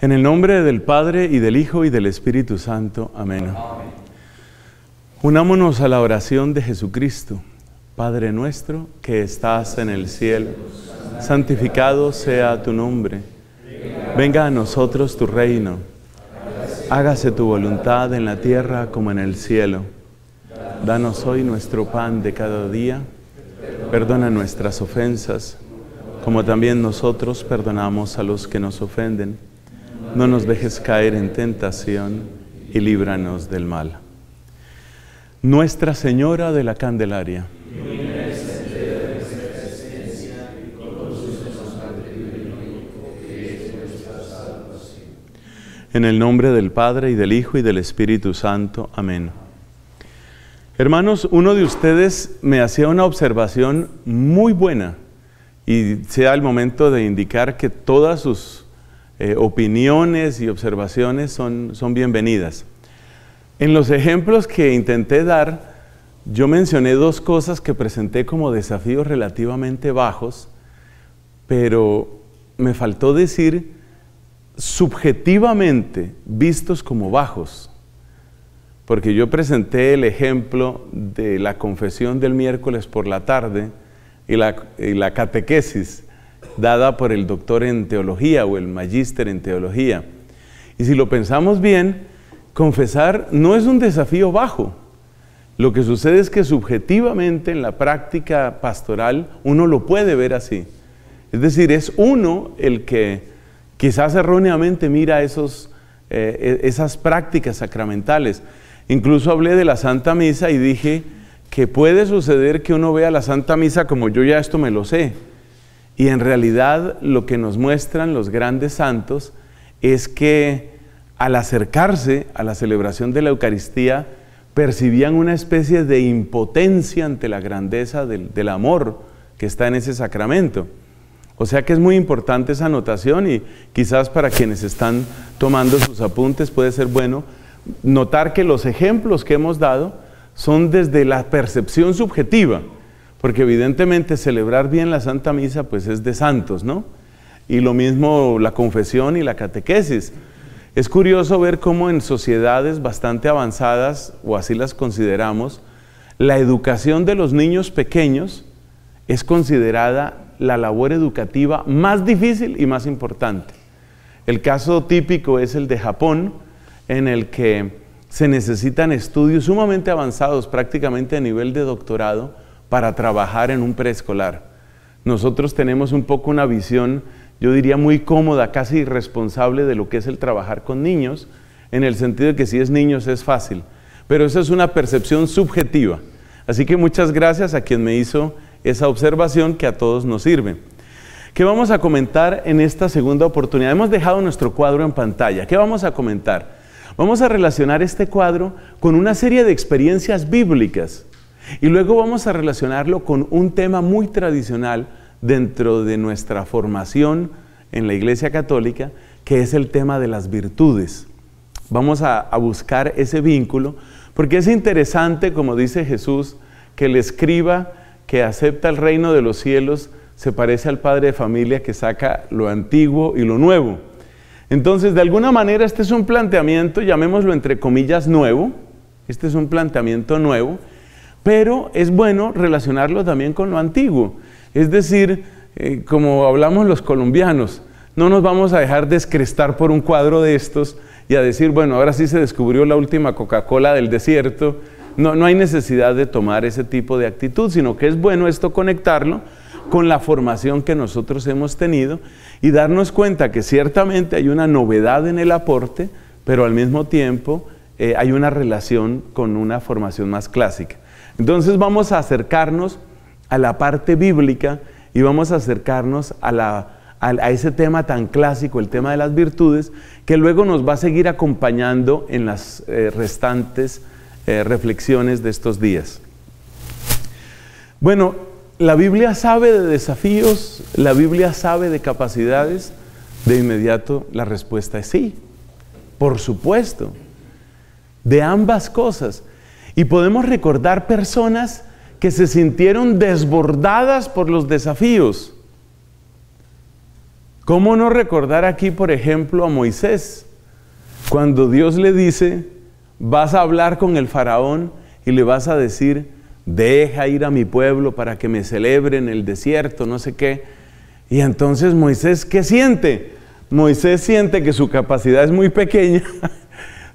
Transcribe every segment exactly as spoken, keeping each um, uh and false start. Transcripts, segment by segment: En el nombre del Padre, y del Hijo, y del Espíritu Santo. Amén. Amén. Unámonos a la oración de Jesucristo. Padre nuestro, que estás en el cielo, santificado sea tu nombre. Venga a nosotros tu reino. Hágase tu voluntad en la tierra como en el cielo. Danos hoy nuestro pan de cada día. Perdona nuestras ofensas, como también nosotros perdonamos a los que nos ofenden. No nos dejes caer en tentación y líbranos del mal. Nuestra Señora de la Candelaria. En el nombre del Padre, y del Hijo, y del Espíritu Santo. Amén. Hermanos, uno de ustedes me hacía una observación muy buena, y sea el momento de indicar que todas sus Eh, opiniones y observaciones son, son bienvenidas. En los ejemplos que intenté dar, yo mencioné dos cosas que presenté como desafíos relativamente bajos, pero me faltó decir subjetivamente vistos como bajos, porque yo presenté el ejemplo de la confesión del miércoles por la tarde y la, y la catequesis dada por el doctor en teología o el magíster en teología. Y si lo pensamos bien, confesar no es un desafío bajo. Lo que sucede es que subjetivamente en la práctica pastoral uno lo puede ver así. Es decir, es uno el que quizás erróneamente mira esos, eh, esas prácticas sacramentales. Incluso hablé de la Santa Misa y dije que puede suceder que uno vea la Santa Misa como yo ya esto me lo sé. Y en realidad lo que nos muestran los grandes santos es que al acercarse a la celebración de la Eucaristía percibían una especie de impotencia ante la grandeza del, del amor que está en ese sacramento. O sea que es muy importante esa anotación, y quizás para quienes están tomando sus apuntes puede ser bueno notar que los ejemplos que hemos dado son desde la percepción subjetiva. Porque evidentemente celebrar bien la Santa Misa pues es de santos, ¿no? Y lo mismo la confesión y la catequesis. Es curioso ver cómo en sociedades bastante avanzadas, o así las consideramos, la educación de los niños pequeños es considerada la labor educativa más difícil y más importante. El caso típico es el de Japón, en el que se necesitan estudios sumamente avanzados, prácticamente a nivel de doctorado, para trabajar en un preescolar. Nosotros tenemos un poco una visión, yo diría muy cómoda, casi irresponsable, de lo que es el trabajar con niños, en el sentido de que si es niños es fácil, pero eso es una percepción subjetiva. Así que muchas gracias a quien me hizo esa observación, que a todos nos sirve. ¿Qué vamos a comentar en esta segunda oportunidad? Hemos dejado nuestro cuadro en pantalla. ¿Qué vamos a comentar? Vamos a relacionar este cuadro con una serie de experiencias bíblicas. Y luego vamos a relacionarlo con un tema muy tradicional dentro de nuestra formación en la Iglesia Católica, que es el tema de las virtudes. Vamos a, a buscar ese vínculo, porque es interesante, como dice Jesús, que el escriba que acepta el reino de los cielos se parece al padre de familia que saca lo antiguo y lo nuevo. Entonces, de alguna manera, este es un planteamiento, llamémoslo entre comillas, nuevo. Este es un planteamiento nuevo, pero es bueno relacionarlo también con lo antiguo. Es decir, eh, como hablamos los colombianos, no nos vamos a dejar descrestar por un cuadro de estos y a decir, bueno, ahora sí se descubrió la última Coca-Cola del desierto. No, no hay necesidad de tomar ese tipo de actitud, sino que es bueno esto conectarlo con la formación que nosotros hemos tenido y darnos cuenta que ciertamente hay una novedad en el aporte, pero al mismo tiempo eh, hay una relación con una formación más clásica. Entonces vamos a acercarnos a la parte bíblica y vamos a acercarnos a, la, a, a ese tema tan clásico, el tema de las virtudes, que luego nos va a seguir acompañando en las eh, restantes eh, reflexiones de estos días. Bueno, la Biblia sabe de desafíos, la Biblia sabe de capacidades. De inmediato la respuesta es sí, por supuesto, de ambas cosas. Y podemos recordar personas que se sintieron desbordadas por los desafíos, ¿Cómo no recordar aquí, por ejemplo, a Moisés? Cuando Dios le dice, vas a hablar con el faraón y le vas a decir, deja ir a mi pueblo para que me celebre en el desierto, no sé qué. Y entonces Moisés, ¿qué siente? Moisés siente que su capacidad es muy pequeña,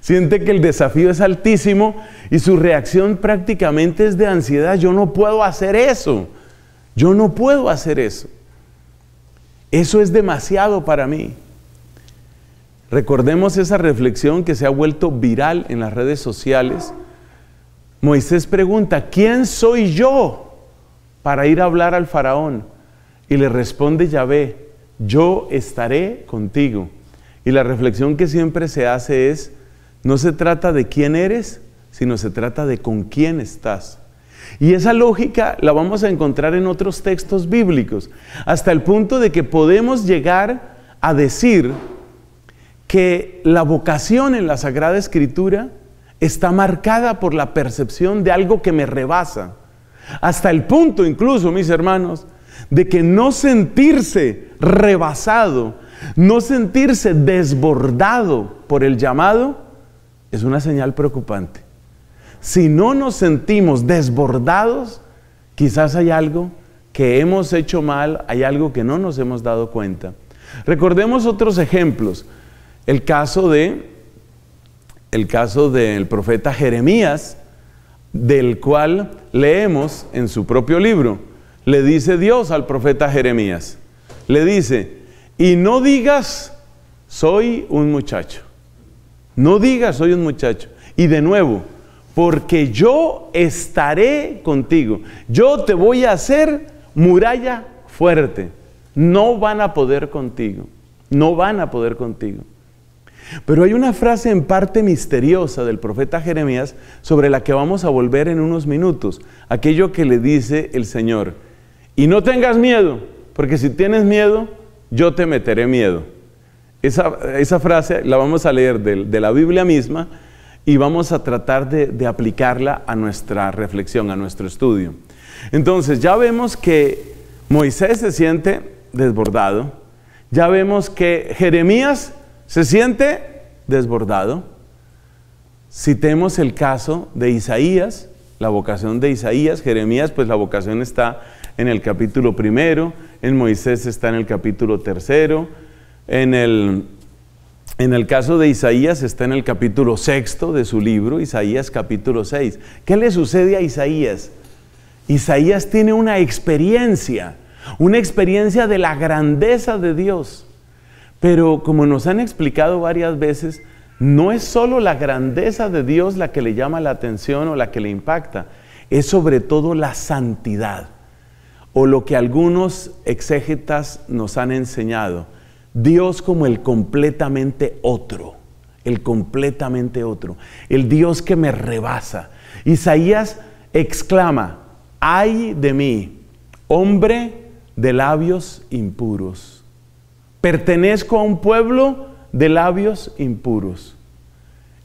siente que el desafío es altísimo y su reacción prácticamente es de ansiedad. Yo no puedo hacer eso, yo no puedo hacer eso. Eso es demasiado para mí. Recordemos esa reflexión que se ha vuelto viral en las redes sociales. Moisés pregunta, ¿quién soy yo para ir a hablar al faraón? Y le responde Yahvé, yo estaré contigo. Y la reflexión que siempre se hace es, no se trata de quién eres, sino se trata de con quién estás. Y esa lógica la vamos a encontrar en otros textos bíblicos, hasta el punto de que podemos llegar a decir que la vocación en la Sagrada Escritura está marcada por la percepción de algo que me rebasa, hasta el punto incluso, mis hermanos, de que no sentirse rebasado, no sentirse desbordado por el llamado, es una señal preocupante. Si no nos sentimos desbordados, quizás hay algo que hemos hecho mal, hay algo que no nos hemos dado cuenta. Recordemos otros ejemplos. El caso de, el caso del profeta Jeremías, del cual leemos en su propio libro. Le dice Dios al profeta Jeremías, le dice, y no digas, soy un muchacho. No digas, soy un muchacho. Y de nuevo, porque yo estaré contigo. Yo te voy a hacer muralla fuerte. No van a poder contigo. No van a poder contigo. Pero hay una frase en parte misteriosa del profeta Jeremías sobre la que vamos a volver en unos minutos. Aquello que le dice el Señor. Y no tengas miedo, porque si tienes miedo, yo te meteré miedo. Esa, esa frase la vamos a leer de, de la Biblia misma y vamos a tratar de, de aplicarla a nuestra reflexión, a nuestro estudio. Entonces ya vemos que Moisés se siente desbordado, ya vemos que Jeremías se siente desbordado. Citemos el caso de Isaías, la vocación de Isaías. Jeremías, pues la vocación está en el capítulo primero, en Moisés está en el capítulo tercero, en el, en el caso de Isaías está en el capítulo sexto de su libro, Isaías capítulo seis. ¿Qué le sucede a Isaías? Isaías tiene una experiencia, una experiencia de la grandeza de Dios. Pero como nos han explicado varias veces, no es solo la grandeza de Dios la que le llama la atención o la que le impacta, es sobre todo la santidad. O lo que algunos exégetas nos han enseñado, Dios como el completamente otro, el completamente otro, el Dios que me rebasa. Isaías exclama, ay de mí, hombre de labios impuros, pertenezco a un pueblo de labios impuros.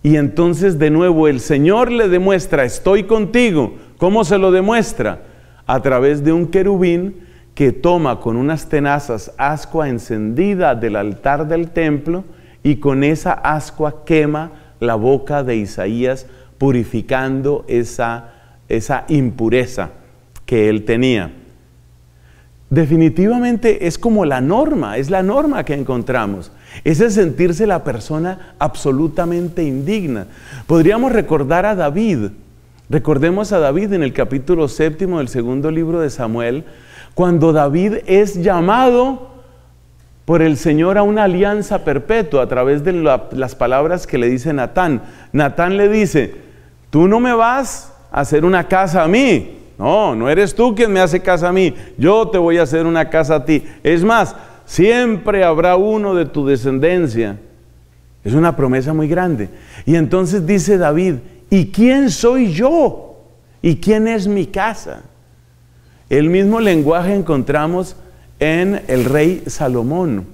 Y entonces de nuevo el Señor le demuestra, estoy contigo. ¿Cómo se lo demuestra? A través de un querubín que toma con unas tenazas ascua encendida del altar del templo y con esa ascua quema la boca de Isaías, purificando esa, esa impureza que él tenía. Definitivamente es como la norma, es la norma que encontramos. Es el sentirse la persona absolutamente indigna. Podríamos recordar a David. Recordemos a David en el capítulo séptimo del segundo libro de Samuel, cuando David es llamado por el Señor a una alianza perpetua a través de la, las palabras que le dice Natán. Natán le dice, tú no me vas a hacer una casa a mí. No, no eres tú quien me hace casa a mí. Yo te voy a hacer una casa a ti. Es más, siempre habrá uno de tu descendencia. Es una promesa muy grande. Y entonces dice David, ¿y quién soy yo? ¿Y quién es mi casa? El mismo lenguaje encontramos en el rey Salomón.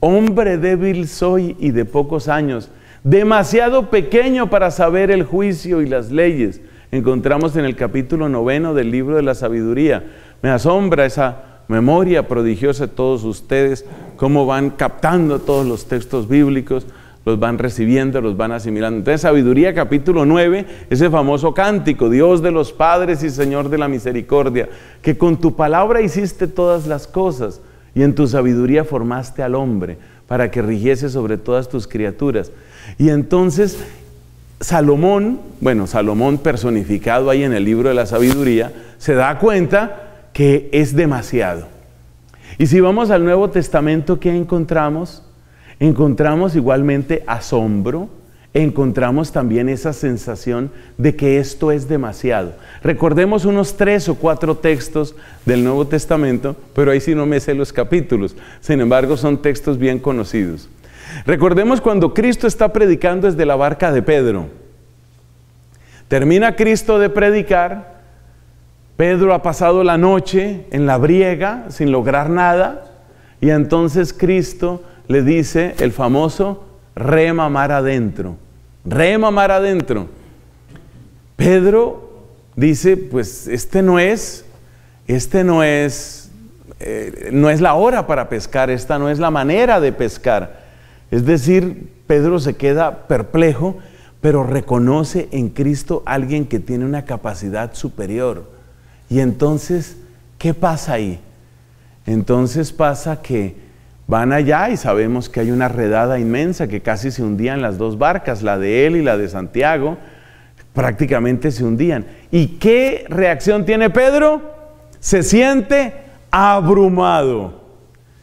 Hombre débil soy y de pocos años, demasiado pequeño para saber el juicio y las leyes. Encontramos en el capítulo noveno del libro de la sabiduría. Me asombra esa memoria prodigiosa todos ustedes, cómo van captando todos los textos bíblicos, los van recibiendo, los van asimilando. Entonces, Sabiduría capítulo nueve, ese famoso cántico: Dios de los padres y Señor de la misericordia, que con tu palabra hiciste todas las cosas y en tu sabiduría formaste al hombre para que rigiese sobre todas tus criaturas. Y entonces Salomón, bueno, Salomón personificado ahí en el libro de la Sabiduría, se da cuenta que es demasiado. Y si vamos al Nuevo Testamento, ¿qué encontramos? Encontramos igualmente asombro, encontramos también esa sensación de que esto es demasiado. Recordemos unos tres o cuatro textos del Nuevo Testamento, pero ahí sí no me sé los capítulos, sin embargo son textos bien conocidos. Recordemos cuando Cristo está predicando desde la barca de Pedro. Termina Cristo de predicar, Pedro ha pasado la noche en la briega sin lograr nada, y entonces Cristo le dice el famoso rema mar adentro, rema mar adentro. Pedro dice, pues este no es, este no es, eh, no es la hora para pescar, esta no es la manera de pescar. Es decir, Pedro se queda perplejo, pero reconoce en Cristo a alguien que tiene una capacidad superior. Y entonces, ¿qué pasa ahí? Entonces pasa que van allá y sabemos que hay una redada inmensa, que casi se hundían las dos barcas, la de él y la de Santiago, prácticamente se hundían. ¿Y qué reacción tiene Pedro? Se siente abrumado.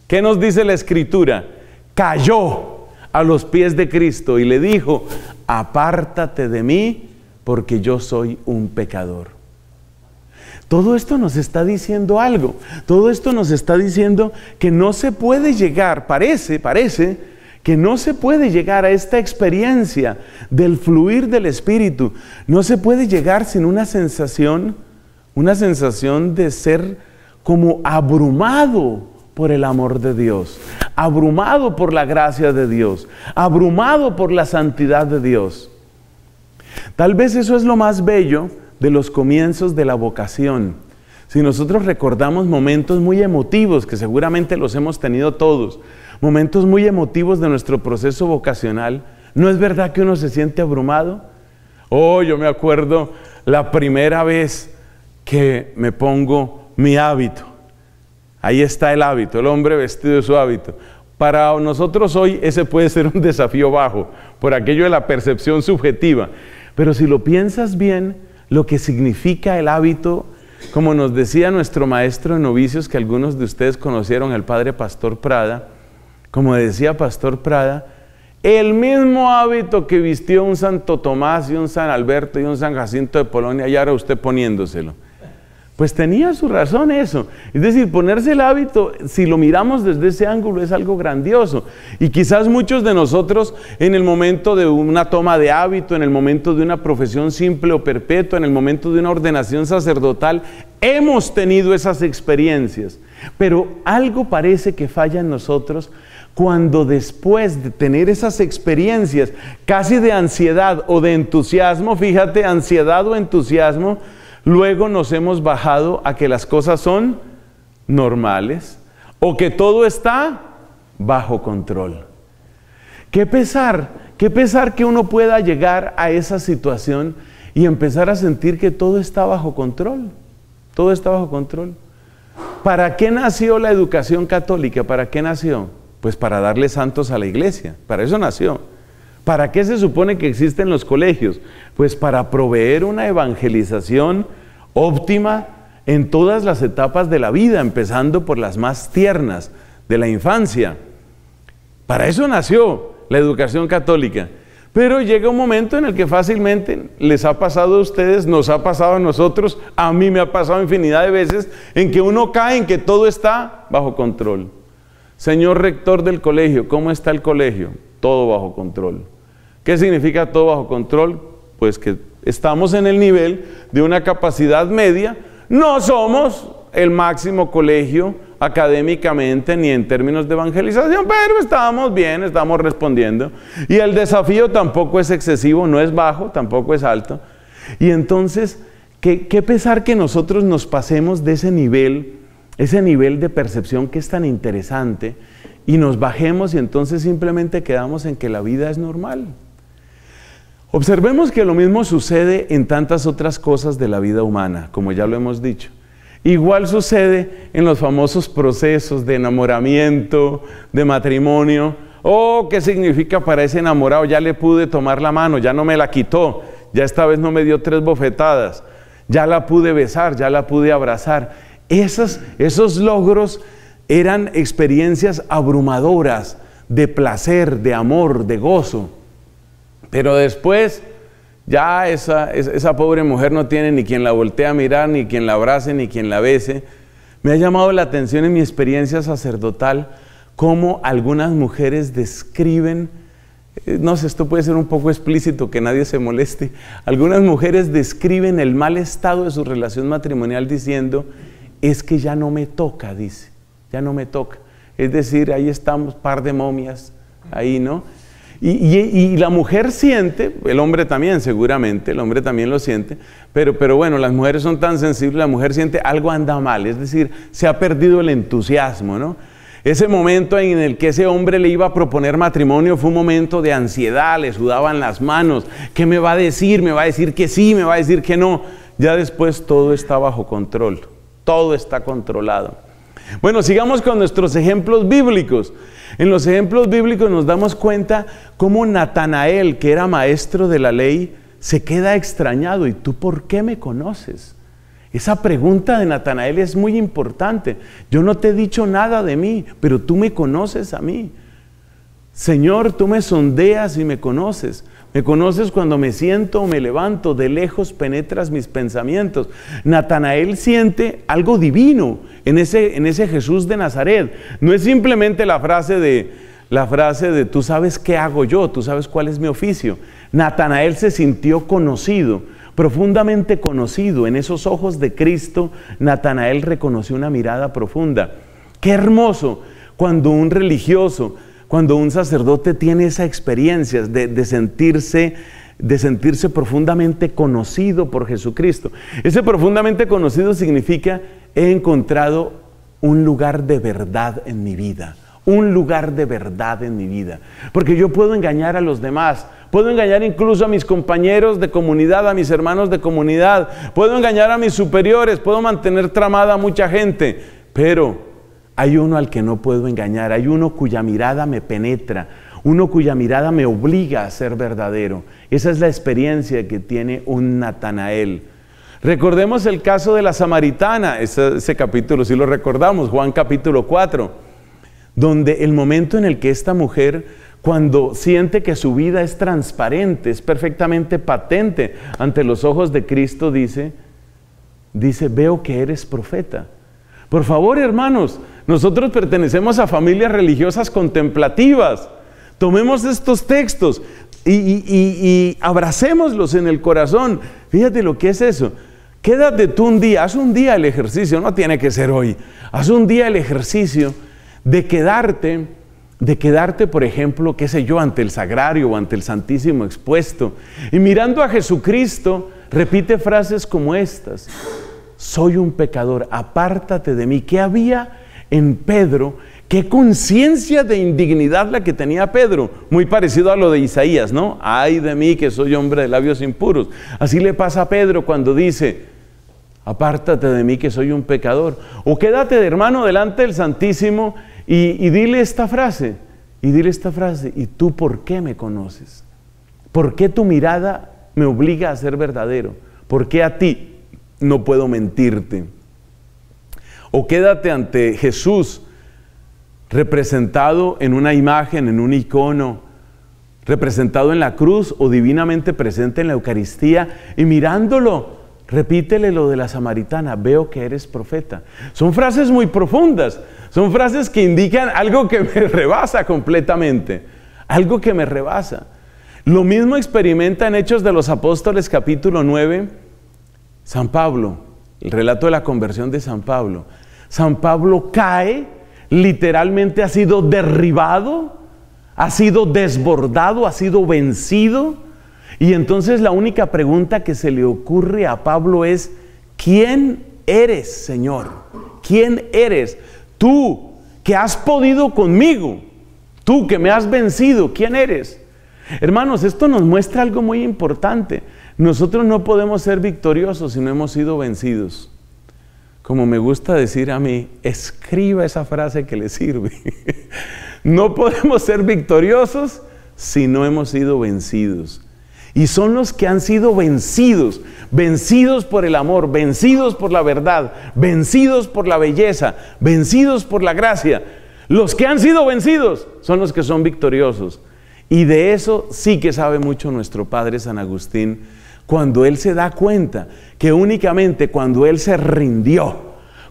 ¿Qué nos dice la Escritura? Cayó a los pies de Cristo y le dijo: apártate de mí, porque yo soy un pecador. Todo esto nos está diciendo algo, todo esto nos está diciendo que no se puede llegar, parece, parece, que no se puede llegar a esta experiencia del fluir del Espíritu, no se puede llegar sin una sensación, una sensación de ser como abrumado por el amor de Dios, abrumado por la gracia de Dios, abrumado por la santidad de Dios. Tal vez eso es lo más bello de los comienzos de la vocación. Si nosotros recordamos momentos muy emotivos, que seguramente los hemos tenido todos, momentos muy emotivos de nuestro proceso vocacional, ¿no es verdad que uno se siente abrumado? Oh, yo me acuerdo la primera vez que me pongo mi hábito. Ahí está el hábito, el hombre vestido de su hábito. Para nosotros hoy ese puede ser un desafío bajo, por aquello de la percepción subjetiva. Pero si lo piensas bien, lo que significa el hábito, como nos decía nuestro maestro de novicios, que algunos de ustedes conocieron, el padre Pastor Prada, como decía Pastor Prada, el mismo hábito que vistió un Santo Tomás y un San Alberto y un San Jacinto de Polonia, y ahora usted poniéndoselo. Pues tenía su razón eso. Es decir, ponerse el hábito, si lo miramos desde ese ángulo, es algo grandioso. Y quizás muchos de nosotros, en el momento de una toma de hábito, en el momento de una profesión simple o perpetua, en el momento de una ordenación sacerdotal, hemos tenido esas experiencias. Pero algo parece que falla en nosotros cuando después de tener esas experiencias, casi de ansiedad o de entusiasmo, fíjate, ansiedad o entusiasmo, luego nos hemos bajado a que las cosas son normales o que todo está bajo control. Qué pesar, qué pesar que uno pueda llegar a esa situación y empezar a sentir que todo está bajo control. Todo está bajo control. ¿Para qué nació la educación católica? ¿Para qué nació? Pues para darle santos a la iglesia. Para eso nació. ¿Para qué se supone que existen los colegios? Pues para proveer una evangelización óptima en todas las etapas de la vida, empezando por las más tiernas, de la infancia. Para eso nació la educación católica. Pero llega un momento en el que fácilmente les ha pasado a ustedes, nos ha pasado a nosotros, a mí me ha pasado infinidad de veces, en que uno cae en que todo está bajo control. Señor rector del colegio, ¿cómo está el colegio? Todo bajo control. ¿Qué significa todo bajo control? Pues que estamos en el nivel de una capacidad media, no somos el máximo colegio académicamente ni en términos de evangelización, pero estamos bien, estamos respondiendo. Y el desafío tampoco es excesivo, no es bajo, tampoco es alto. Y entonces, qué, qué pesar que nosotros nos pasemos de ese nivel ese nivel de percepción que es tan interesante, y nos bajemos y entonces simplemente quedamos en que la vida es normal. Observemos que lo mismo sucede en tantas otras cosas de la vida humana, como ya lo hemos dicho. Igual sucede en los famosos procesos de enamoramiento, de matrimonio. Oh, ¿qué significa para ese enamorado? Ya le pude tomar la mano, ya no me la quitó, ya esta vez no me dio tres bofetadas, ya la pude besar, ya la pude abrazar. Esos, esos logros eran experiencias abrumadoras de placer, de amor, de gozo. Pero después, ya esa, esa pobre mujer no tiene ni quien la voltee a mirar, ni quien la abrace, ni quien la bese. Me ha llamado la atención en mi experiencia sacerdotal cómo algunas mujeres describen, no sé, esto puede ser un poco explícito, que nadie se moleste, algunas mujeres describen el mal estado de su relación matrimonial diciendo, es que ya no me toca, dice, ya no me toca. Es decir, ahí estamos, par de momias, ahí, ¿no? Y, y, y la mujer siente, el hombre también seguramente, el hombre también lo siente, pero, pero bueno, las mujeres son tan sensibles, la mujer siente algo anda mal, es decir, se ha perdido el entusiasmo, ¿no? Ese momento en el que ese hombre le iba a proponer matrimonio fue un momento de ansiedad, le sudaban las manos, ¿qué me va a decir? ¿Me va a decir que sí? ¿Me va a decir que no? Ya después todo está bajo control, todo está controlado. Bueno, sigamos con nuestros ejemplos bíblicos. En los ejemplos bíblicos nos damos cuenta cómo Natanael, que era maestro de la ley, se queda extrañado. ¿Y tú por qué me conoces? Esa pregunta de Natanael es muy importante. Yo no te he dicho nada de mí, pero tú me conoces a mí. Señor, tú me sondeas y me conoces. Me conoces cuando me siento o me levanto, de lejos penetras mis pensamientos. Natanael siente algo divino en ese, en ese Jesús de Nazaret. No es simplemente la frase de, la frase de tú sabes qué hago yo, tú sabes cuál es mi oficio. Natanael se sintió conocido, profundamente conocido. En esos ojos de Cristo, Natanael reconoció una mirada profunda. ¡Qué hermoso! Cuando un religioso, cuando un sacerdote tiene esa experiencia de, de, sentirse, de sentirse profundamente conocido por Jesucristo. Ese profundamente conocido significa, he encontrado un lugar de verdad en mi vida. Un lugar de verdad en mi vida. Porque yo puedo engañar a los demás. Puedo engañar incluso a mis compañeros de comunidad, a mis hermanos de comunidad. Puedo engañar a mis superiores. Puedo mantener tramada a mucha gente. Pero hay uno al que no puedo engañar, hay uno cuya mirada me penetra, uno cuya mirada me obliga a ser verdadero. Esa es la experiencia que tiene un Natanael. Recordemos el caso de la samaritana, ese, ese capítulo sí lo recordamos, Juan capítulo cuatro, donde el momento en el que esta mujer, cuando siente que su vida es transparente, es perfectamente patente ante los ojos de Cristo, dice, dice, veo que eres profeta. Por favor, hermanos, nosotros pertenecemos a familias religiosas contemplativas. Tomemos estos textos y, y, y, y abracémoslos en el corazón. Fíjate lo que es eso. Quédate tú un día, haz un día el ejercicio, no tiene que ser hoy. Haz un día el ejercicio de quedarte, de quedarte, por ejemplo, qué sé yo, ante el Sagrario o ante el Santísimo expuesto. Y mirando a Jesucristo, repite frases como estas. Soy un pecador, apártate de mí. ¿Qué había en Pedro? ¿Qué conciencia de indignidad la que tenía Pedro? Muy parecido a lo de Isaías, ¿no? Ay de mí que soy hombre de labios impuros. Así le pasa a Pedro cuando dice, apártate de mí que soy un pecador. O quédate, hermano, delante del Santísimo y, y dile esta frase, y dile esta frase, ¿y tú por qué me conoces? ¿Por qué tu mirada me obliga a ser verdadero? ¿Por qué a ti no puedo mentirte? O quédate ante Jesús, representado en una imagen, en un icono, representado en la cruz o divinamente presente en la Eucaristía, y mirándolo, repítele lo de la samaritana, veo que eres profeta. Son frases muy profundas, son frases que indican algo que me rebasa completamente, algo que me rebasa. Lo mismo experimenta en Hechos de los Apóstoles capítulo nueve, San Pablo, el relato de la conversión de San Pablo. San Pablo cae, literalmente ha sido derribado, ha sido desbordado, ha sido vencido. Y entonces la única pregunta que se le ocurre a Pablo es, ¿quién eres, Señor? ¿Quién eres? Tú que has podido conmigo, tú que me has vencido, ¿quién eres? Hermanos, esto nos muestra algo muy importante. Nosotros no podemos ser victoriosos si no hemos sido vencidos. Como me gusta decir a mí, escriba esa frase que le sirve. No podemos ser victoriosos si no hemos sido vencidos. Y son los que han sido vencidos, vencidos por el amor, vencidos por la verdad, vencidos por la belleza, vencidos por la gracia. Los que han sido vencidos son los que son victoriosos. Y de eso sí que sabe mucho nuestro Padre San Agustín, cuando él se da cuenta que únicamente cuando él se rindió,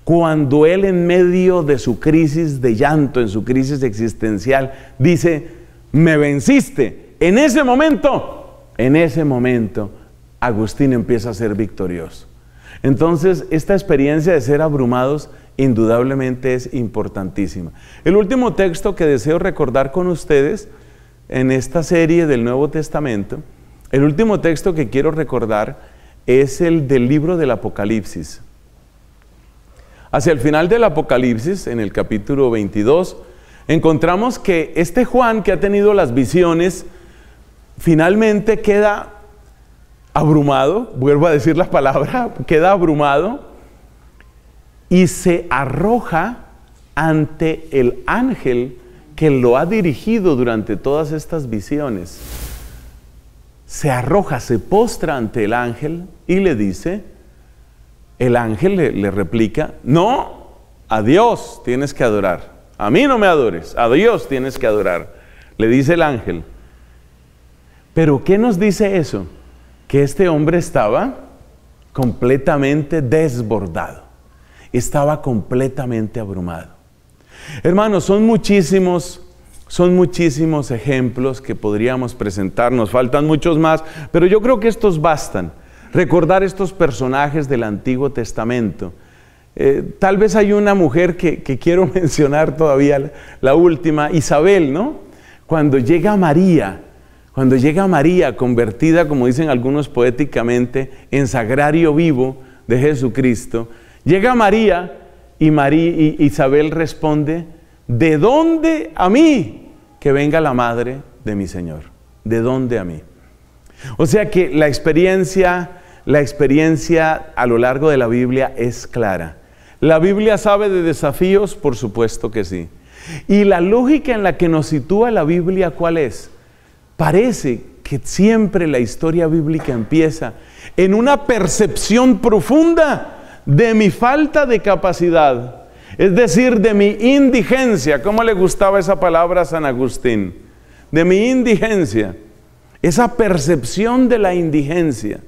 cuando él en medio de su crisis de llanto, en su crisis existencial, dice, me venciste. En ese momento, en ese momento, Agustín empieza a ser victorioso. Entonces, esta experiencia de ser abrumados indudablemente es importantísima. El último texto que deseo recordar con ustedes en esta serie del Nuevo Testamento, el último texto que quiero recordar es el del libro del Apocalipsis. Hacia el final del Apocalipsis, en el capítulo veintidós, encontramos que este Juan que ha tenido las visiones, finalmente queda abrumado, vuelvo a decir la palabra, queda abrumado y se arroja ante el ángel que lo ha dirigido durante todas estas visiones. Se arroja, se postra ante el ángel y le dice, el ángel le, le replica, no, a Dios tienes que adorar, a mí no me adores, a Dios tienes que adorar, le dice el ángel. ¿Pero qué nos dice eso? Que este hombre estaba completamente desbordado, estaba completamente abrumado. Hermanos, son muchísimos, son muchísimos ejemplos que podríamos presentarnos, faltan muchos más, pero yo creo que estos bastan. Recordar estos personajes del Antiguo Testamento. Eh, tal vez hay una mujer que, que quiero mencionar todavía, la, la última, Isabel, ¿no? Cuando llega María, cuando llega María convertida, como dicen algunos poéticamente, en sagrario vivo de Jesucristo, llega María. Y, María, y Isabel responde, ¿de dónde a mí que venga la madre de mi Señor? ¿De dónde a mí? O sea que la experiencia, la experiencia a lo largo de la Biblia es clara. ¿La Biblia sabe de desafíos? Por supuesto que sí. Y la lógica en la que nos sitúa la Biblia, ¿cuál es? Parece que siempre la historia bíblica empieza en una percepción profunda de mi falta de capacidad, es decir, de mi indigencia. ¿Cómo le gustaba esa palabra a San Agustín? De mi indigencia, esa percepción de la indigencia.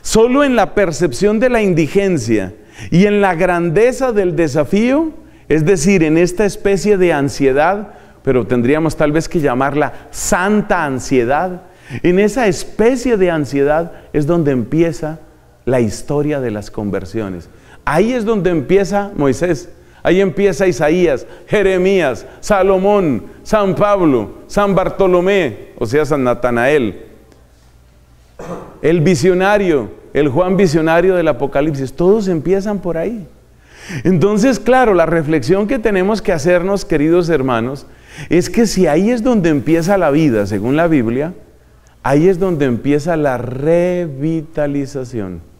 Solo en la percepción de la indigencia y en la grandeza del desafío, es decir, en esta especie de ansiedad, pero tendríamos tal vez que llamarla santa ansiedad, en esa especie de ansiedad es donde empieza la historia de las conversiones. Ahí es donde empieza Moisés, ahí empieza Isaías, Jeremías, Salomón, San Pablo, San Bartolomé, o sea, San Natanael, el visionario, el Juan visionario del Apocalipsis, todos empiezan por ahí. Entonces, claro, la reflexión que tenemos que hacernos, queridos hermanos, es que si ahí es donde empieza la vida, según la Biblia, ahí es donde empieza la revitalización.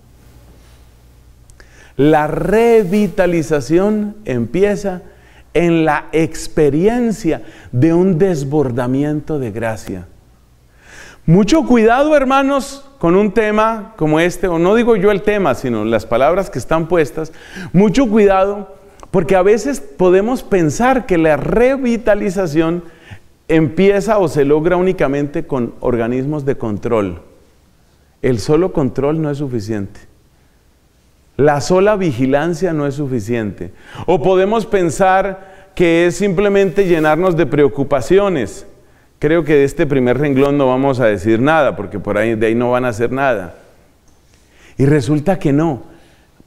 La revitalización empieza en la experiencia de un desbordamiento de gracia. Mucho cuidado, hermanos, con un tema como este, o no digo yo el tema, sino las palabras que están puestas. Mucho cuidado, porque a veces podemos pensar que la revitalización empieza o se logra únicamente con organismos de control. El solo control no es suficiente. La sola vigilancia no es suficiente. O podemos pensar que es simplemente llenarnos de preocupaciones. Creo que de este primer renglón no vamos a decir nada, porque por ahí, de ahí no van a hacer nada. Y resulta que no.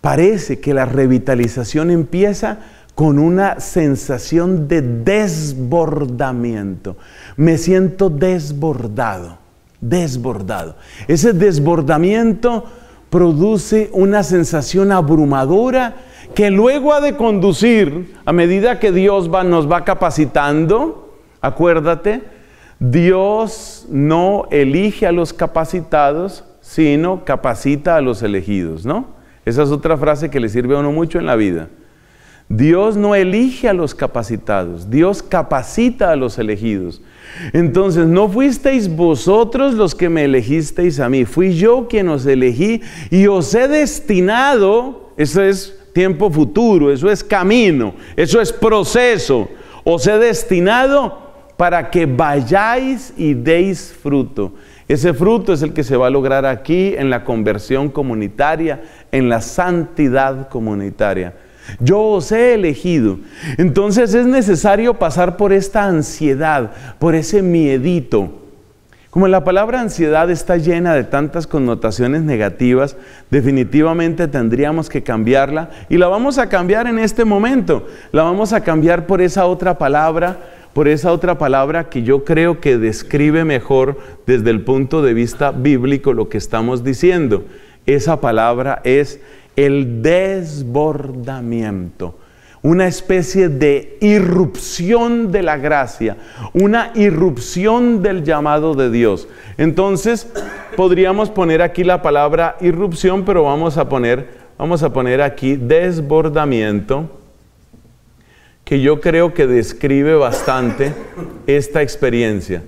Parece que la revitalización empieza con una sensación de desbordamiento. Me siento desbordado, desbordado. Ese desbordamiento produce una sensación abrumadora que luego ha de conducir, a medida que Dios va, nos va capacitando, acuérdate, Dios no elige a los capacitados, sino capacita a los elegidos, ¿no? Esa es otra frase que le sirve a uno mucho en la vida. Dios no elige a los capacitados, Dios capacita a los elegidos. Entonces, no fuisteis vosotros los que me elegisteis a mí, fui yo quien os elegí y os he destinado, eso es tiempo futuro, eso es camino, eso es proceso, os he destinado para que vayáis y deis fruto. Ese fruto es el que se va a lograr aquí en la conversión comunitaria, en la santidad comunitaria. Yo os he elegido. Entonces es necesario pasar por esta ansiedad, por ese miedito. Como la palabra ansiedad está llena de tantas connotaciones negativas, definitivamente tendríamos que cambiarla, y la vamos a cambiar en este momento. La vamos a cambiar por esa otra palabra, por esa otra palabra que yo creo que describe mejor desde el punto de vista bíblico lo que estamos diciendo. Esa palabra es el desbordamiento, una especie de irrupción de la gracia, una irrupción del llamado de Dios. Entonces, podríamos poner aquí la palabra irrupción, pero vamos a poner, vamos a poner aquí desbordamiento, que yo creo que describe bastante esta experiencia.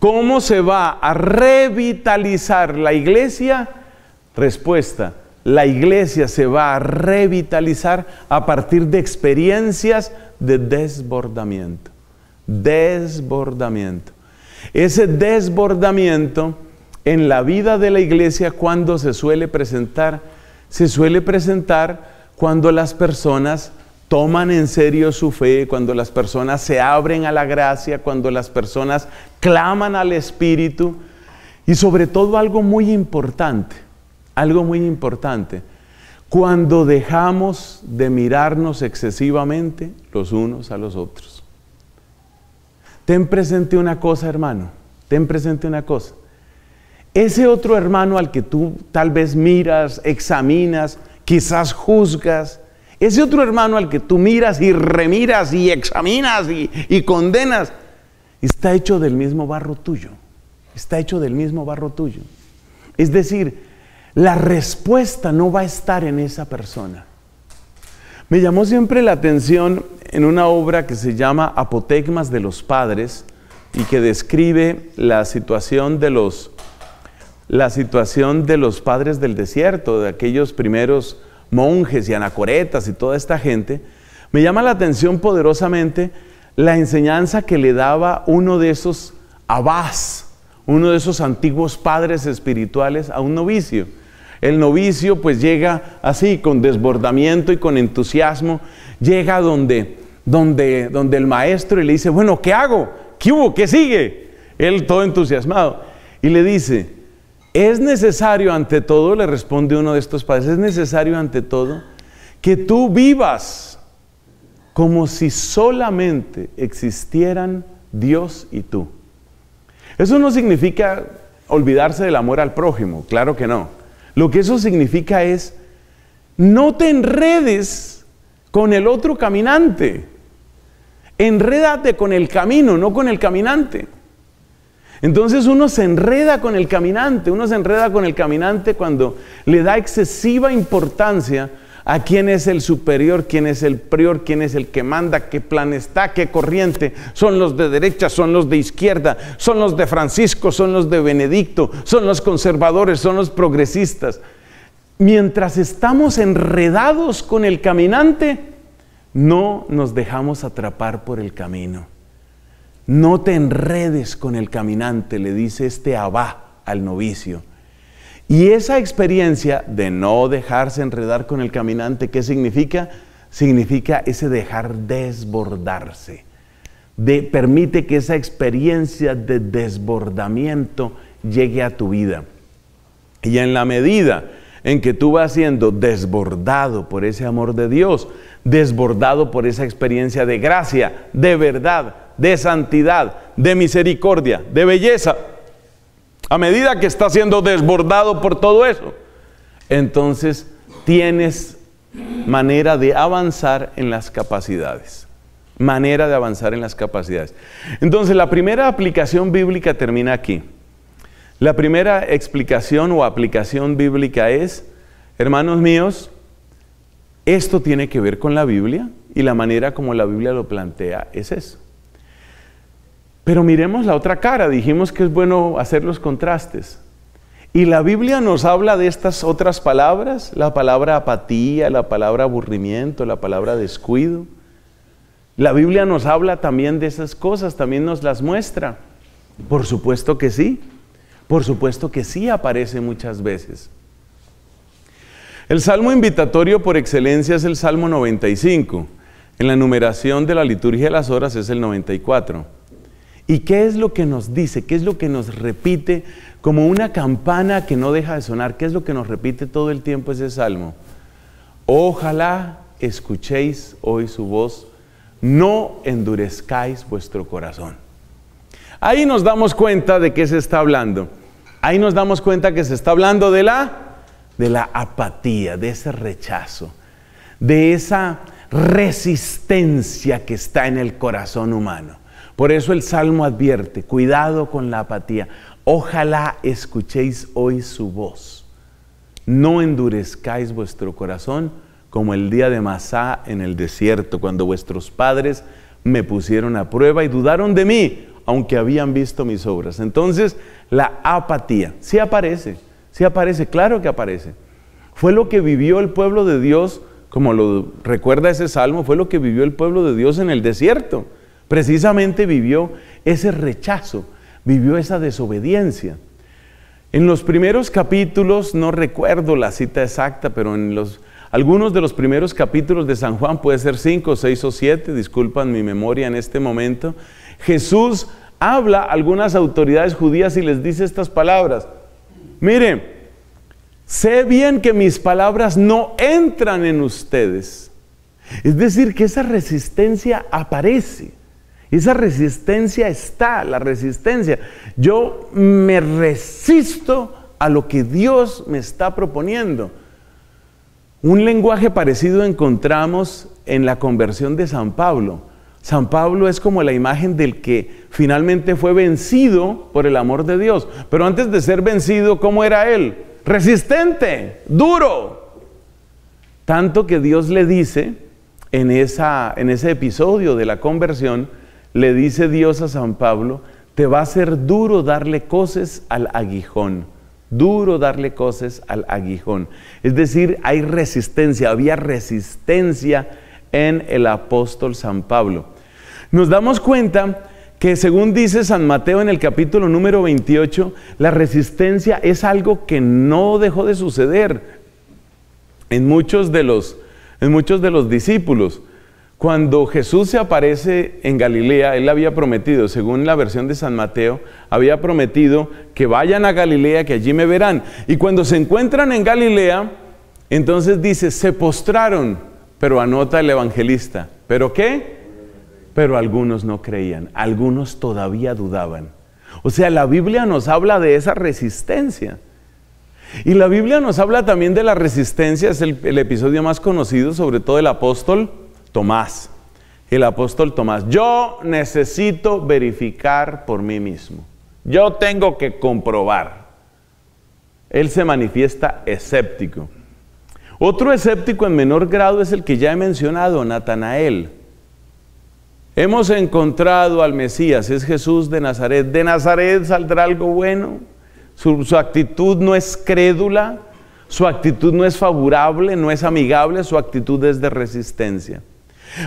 ¿Cómo se va a revitalizar la iglesia? Respuesta: la iglesia se va a revitalizar a partir de experiencias de desbordamiento. Desbordamiento. Ese desbordamiento en la vida de la iglesia, ¿cuándo se suele presentar? Se suele presentar cuando las personas toman en serio su fe, cuando las personas se abren a la gracia, cuando las personas claman al Espíritu. Y sobre todo algo muy importante. Algo muy importante, cuando dejamos de mirarnos excesivamente los unos a los otros. Ten presente una cosa, hermano, ten presente una cosa. Ese otro hermano al que tú tal vez miras, examinas, quizás juzgas, ese otro hermano al que tú miras y remiras y examinas y, y condenas, está hecho del mismo barro tuyo, está hecho del mismo barro tuyo. Es decir, la respuesta no va a estar en esa persona. Me llamó siempre la atención en una obra que se llama Apotegmas de los Padres y que describe la situación de los, la situación de los padres del desierto, de aquellos primeros monjes y anacoretas y toda esta gente. Me llama la atención poderosamente la enseñanza que le daba uno de esos abás, uno de esos antiguos padres espirituales a un novicio. El novicio pues llega así, con desbordamiento y con entusiasmo, llega donde, donde, donde el maestro y le dice, bueno, ¿qué hago? ¿Qué hubo? ¿Qué sigue? Él todo entusiasmado. Y le dice, es necesario ante todo, le responde uno de estos padres, es necesario ante todo que tú vivas como si solamente existieran Dios y tú. Eso no significa olvidarse del amor al prójimo, claro que no. Lo que eso significa es, no te enredes con el otro caminante. Enrédate con el camino, no con el caminante. Entonces uno se enreda con el caminante, uno se enreda con el caminante cuando le da excesiva importancia a quién es el superior, quién es el prior, quién es el que manda, qué plan está, qué corriente, son los de derecha, son los de izquierda, son los de Francisco, son los de Benedicto, son los conservadores, son los progresistas. Mientras estamos enredados con el caminante, no nos dejamos atrapar por el camino. No te enredes con el caminante, le dice este abá al novicio. Y esa experiencia de no dejarse enredar con el caminante, ¿qué significa? Significa ese dejar desbordarse. De, permite que esa experiencia de desbordamiento llegue a tu vida. Y en la medida en que tú vas siendo desbordado por ese amor de Dios, desbordado por esa experiencia de gracia, de verdad, de santidad, de misericordia, de belleza, a medida que está siendo desbordado por todo eso, entonces tienes manera de avanzar en las capacidades. Manera de avanzar en las capacidades. Entonces, la primera aplicación bíblica termina aquí. La primera explicación o aplicación bíblica es, hermanos míos, esto tiene que ver con la Biblia y la manera como la Biblia lo plantea es eso. Pero miremos la otra cara, dijimos que es bueno hacer los contrastes. Y la Biblia nos habla de estas otras palabras, la palabra apatía, la palabra aburrimiento, la palabra descuido. La Biblia nos habla también de esas cosas, también nos las muestra. Por supuesto que sí, por supuesto que sí aparece muchas veces. El salmo invitatorio por excelencia es el Salmo noventa y cinco. En la numeración de la liturgia de las horas es el noventa y cuatro. ¿Y qué es lo que nos dice? ¿Qué es lo que nos repite como una campana que no deja de sonar? ¿Qué es lo que nos repite todo el tiempo ese salmo? Ojalá escuchéis hoy su voz, no endurezcáis vuestro corazón. Ahí nos damos cuenta de qué se está hablando. Ahí nos damos cuenta que se está hablando de la, de la apatía, de ese rechazo, de esa resistencia que está en el corazón humano. Por eso el Salmo advierte, cuidado con la apatía. Ojalá escuchéis hoy su voz. No endurezcáis vuestro corazón como el día de Masá en el desierto, cuando vuestros padres me pusieron a prueba y dudaron de mí, aunque habían visto mis obras. Entonces, la apatía, sí aparece, sí aparece, claro que aparece. Fue lo que vivió el pueblo de Dios, como lo recuerda ese Salmo, fue lo que vivió el pueblo de Dios en el desierto. Precisamente vivió ese rechazo, vivió esa desobediencia. En los primeros capítulos, no recuerdo la cita exacta, pero en los, algunos de los primeros capítulos de San Juan, puede ser cinco, seis o siete, disculpan mi memoria en este momento, Jesús habla a algunas autoridades judías y les dice estas palabras. Miren, sé bien que mis palabras no entran en ustedes. Es decir, que esa resistencia aparece. Esa resistencia está, la resistencia. Yo me resisto a lo que Dios me está proponiendo. Un lenguaje parecido encontramos en la conversión de San Pablo. San Pablo es como la imagen del que finalmente fue vencido por el amor de Dios. Pero antes de ser vencido, ¿cómo era él? Resistente, duro. Tanto que Dios le dice, en, esa, en ese episodio de la conversión, le dice Dios a San Pablo, te va a ser duro darle coces al aguijón, duro darle coces al aguijón. Es decir, hay resistencia, había resistencia en el apóstol San Pablo. Nos damos cuenta que según dice San Mateo en el capítulo número veintiocho, la resistencia es algo que no dejó de suceder en muchos de los En muchos de los discípulos. Cuando Jesús se aparece en Galilea, Él había prometido, según la versión de San Mateo, había prometido que vayan a Galilea, que allí me verán. Y cuando se encuentran en Galilea, entonces dice, se postraron, pero anota el evangelista. ¿Pero qué? Pero algunos no creían, algunos todavía dudaban. O sea, la Biblia nos habla de esa resistencia. Y la Biblia nos habla también de la resistencia, es el, el episodio más conocido, sobre todo el apóstol Tomás. El apóstol Tomás, yo necesito verificar por mí mismo, yo tengo que comprobar. Él se manifiesta escéptico. Otro escéptico en menor grado es el que ya he mencionado, Natanael. Hemos encontrado al Mesías, es Jesús de Nazaret, ¿de Nazaret saldrá algo bueno? Su, su actitud no es crédula, su actitud no es favorable, no es amigable, su actitud es de resistencia.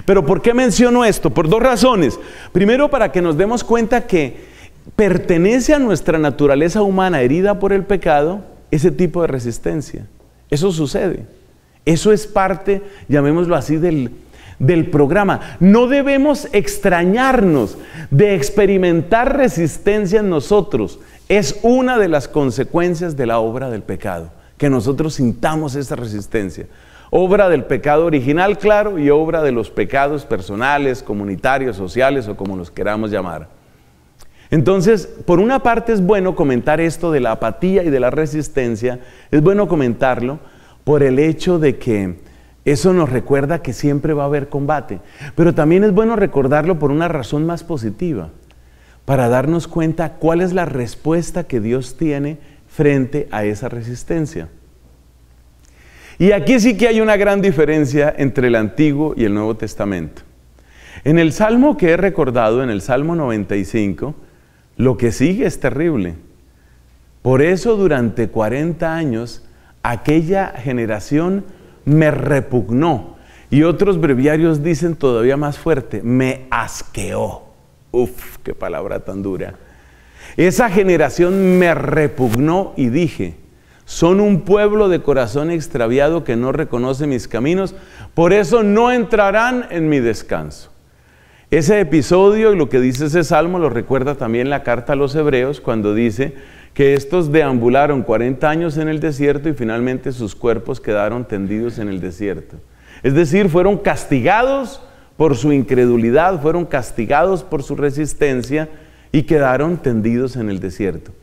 Pero ¿por qué menciono esto? Por dos razones. Primero, para que nos demos cuenta que pertenece a nuestra naturaleza humana herida por el pecado ese tipo de resistencia. Eso sucede. Eso es parte, llamémoslo así, del, del programa. No debemos extrañarnos de experimentar resistencia en nosotros. Es una de las consecuencias de la obra del pecado, que nosotros sintamos esa resistencia. Obra del pecado original, claro, y obra de los pecados personales, comunitarios, sociales o como los queramos llamar. Entonces, por una parte es bueno comentar esto de la apatía y de la resistencia, es bueno comentarlo por el hecho de que eso nos recuerda que siempre va a haber combate, pero también es bueno recordarlo por una razón más positiva, para darnos cuenta cuál es la respuesta que Dios tiene frente a esa resistencia. Y aquí sí que hay una gran diferencia entre el Antiguo y el Nuevo Testamento. En el Salmo que he recordado, en el Salmo noventa y cinco, lo que sigue es terrible. Por eso durante cuarenta años aquella generación me repugnó. Y otros breviarios dicen todavía más fuerte, me asqueó. Uf, qué palabra tan dura. Esa generación me repugnó y dije, son un pueblo de corazón extraviado que no reconoce mis caminos, por eso no entrarán en mi descanso. Ese episodio y lo que dice ese salmo lo recuerda también la carta a los hebreos cuando dice que estos deambularon cuarenta años en el desierto y finalmente sus cuerpos quedaron tendidos en el desierto. Es decir, fueron castigados por su incredulidad, fueron castigados por su resistencia y quedaron tendidos en el desierto.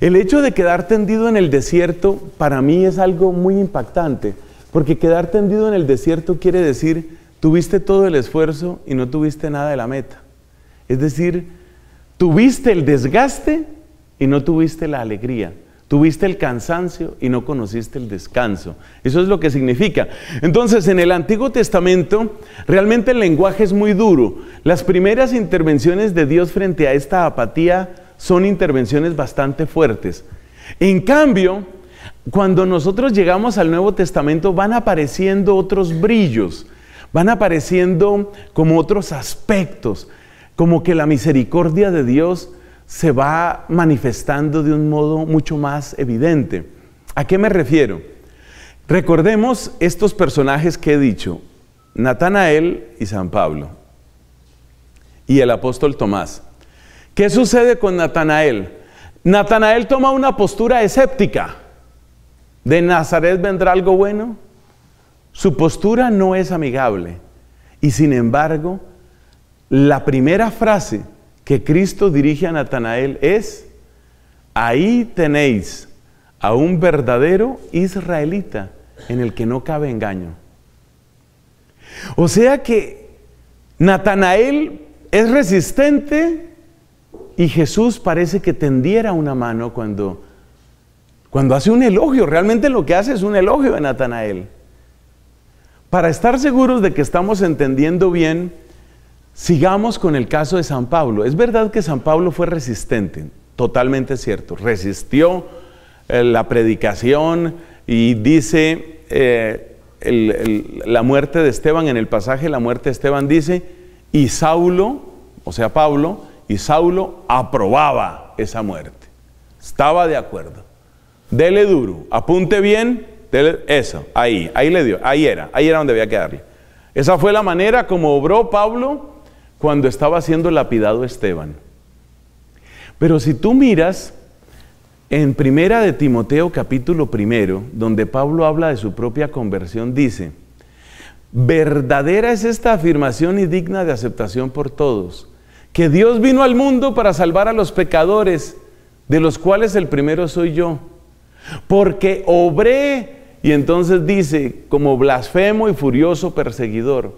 El hecho de quedar tendido en el desierto para mí es algo muy impactante, porque quedar tendido en el desierto quiere decir tuviste todo el esfuerzo y no tuviste nada de la meta. Es decir, tuviste el desgaste y no tuviste la alegría. Tuviste el cansancio y no conociste el descanso. Eso es lo que significa. Entonces, en el Antiguo Testamento, realmente el lenguaje es muy duro. Las primeras intervenciones de Dios frente a esta apatía son intervenciones bastante fuertes. En cambio, cuando nosotros llegamos al Nuevo Testamento, van apareciendo otros brillos. Van apareciendo como otros aspectos, como que la misericordia de Dios se va manifestando de un modo mucho más evidente. ¿A qué me refiero? Recordemos estos personajes que he dicho, Natanael y San Pablo, y el apóstol Tomás. ¿Qué sucede con Natanael? Natanael toma una postura escéptica. ¿De Nazaret vendrá algo bueno? Su postura no es amigable y sin embargo la primera frase que Cristo dirige a Natanael es: ahí tenéis a un verdadero israelita en el que no cabe engaño. O sea que Natanael es resistente y Jesús parece que tendiera una mano cuando, cuando hace un elogio. Realmente lo que hace es un elogio de Natanael. Para estar seguros de que estamos entendiendo bien, sigamos con el caso de San Pablo. Es verdad que San Pablo fue resistente, totalmente cierto. Resistió eh, la predicación y dice eh, el, el, la muerte de Esteban, en el pasaje la muerte de Esteban dice, y Saulo, o sea Pablo, y Saulo aprobaba esa muerte. Estaba de acuerdo. Dele duro, apunte bien. Eso, ahí, ahí le dio, ahí era, ahí era donde había que darle. Esa fue la manera como obró Pablo cuando estaba siendo lapidado Esteban. Pero si tú miras en Primera de Timoteo capítulo primero, donde Pablo habla de su propia conversión, dice: verdadera es esta afirmación y digna de aceptación por todos, que Dios vino al mundo para salvar a los pecadores, de los cuales el primero soy yo, porque obré. Y entonces dice, como blasfemo y furioso perseguidor,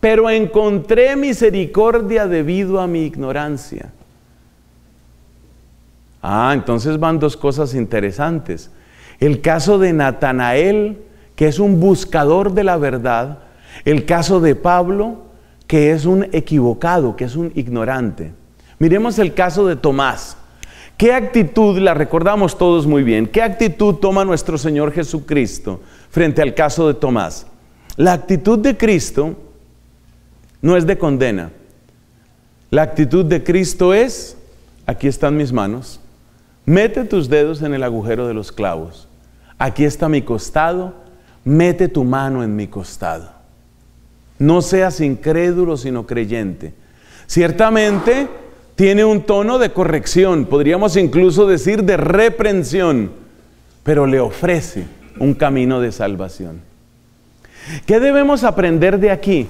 pero encontré misericordia debido a mi ignorancia. Ah, entonces van dos cosas interesantes. El caso de Natanael, que es un buscador de la verdad. El caso de Pablo, que es un equivocado, que es un ignorante. Miremos el caso de Tomás. ¿Qué actitud, la recordamos todos muy bien, qué actitud toma nuestro Señor Jesucristo frente al caso de Tomás? La actitud de Cristo no es de condena. La actitud de Cristo es, aquí están mis manos, mete tus dedos en el agujero de los clavos. Aquí está mi costado, mete tu mano en mi costado. No seas incrédulo, sino creyente. Ciertamente, tiene un tono de corrección, podríamos incluso decir de reprensión, pero le ofrece un camino de salvación. ¿Qué debemos aprender de aquí?